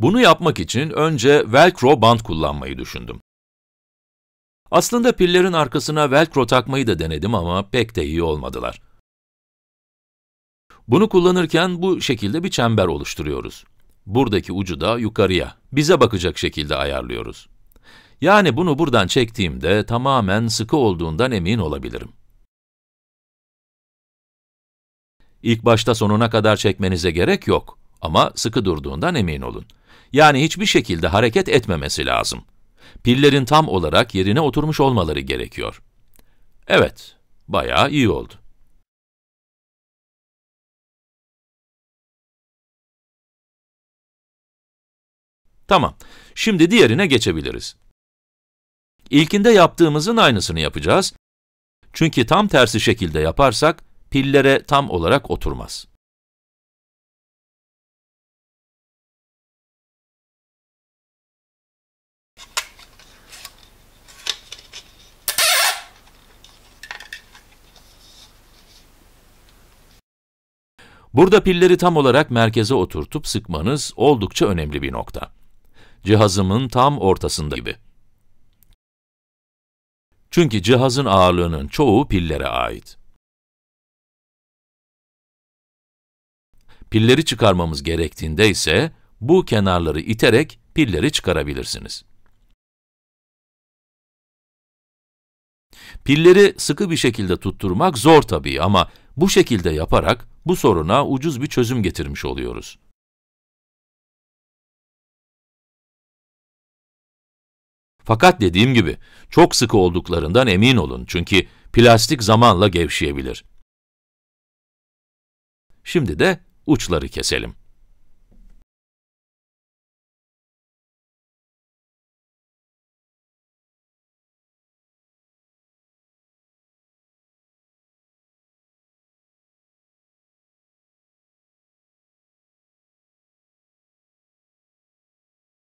Bunu yapmak için önce velcro bant kullanmayı düşündüm. Aslında pillerin arkasına velcro takmayı da denedim ama pek de iyi olmadılar. Bunu kullanırken bu şekilde bir çember oluşturuyoruz. Buradaki ucu da yukarıya, bize bakacak şekilde ayarlıyoruz. Yani bunu buradan çektiğimde tamamen sıkı olduğundan emin olabilirim. İlk başta sonuna kadar çekmenize gerek yok ama sıkı durduğundan emin olun. Yani hiçbir şekilde hareket etmemesi lazım. Pillerin tam olarak yerine oturmuş olmaları gerekiyor. Evet, bayağı iyi oldu. Tamam, şimdi diğerine geçebiliriz. İlkinde yaptığımızın aynısını yapacağız. Çünkü tam tersi şekilde yaparsak, pillere tam olarak oturmaz. Burada pilleri tam olarak merkeze oturtup sıkmanız oldukça önemli bir nokta. Cihazımın tam ortasında gibi. Çünkü cihazın ağırlığının çoğu pillere ait. Pilleri çıkarmamız gerektiğinde ise bu kenarları iterek pilleri çıkarabilirsiniz. Pilleri sıkı bir şekilde tutturmak zor tabii ama bu şekilde yaparak bu soruna ucuz bir çözüm getirmiş oluyoruz. Fakat dediğim gibi, çok sıkı olduklarından emin olun çünkü plastik zamanla gevşeyebilir. Şimdi de uçları keselim.